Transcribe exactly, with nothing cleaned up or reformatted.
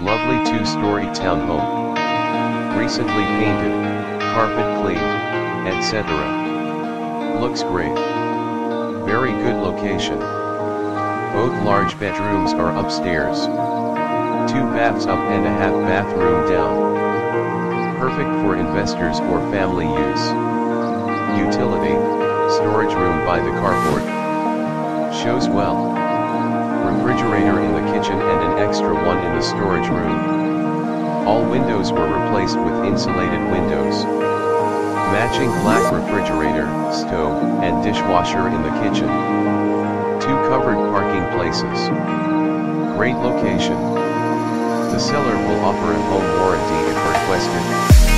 Lovely two-story townhome. Recently painted, carpet cleaned, et cetera. Looks great. Very good location. Both large bedrooms are upstairs. Two baths up and a half bathroom down. Perfect for investors or family use. Utility, storage room by the carport. Shows well. Refrigerator in the kitchen and an extra one in the storage room. All windows were replaced with insulated windows. Matching black refrigerator, stove, and dishwasher in the kitchen. Two covered parking places. Great location. The seller will offer a home warranty if requested.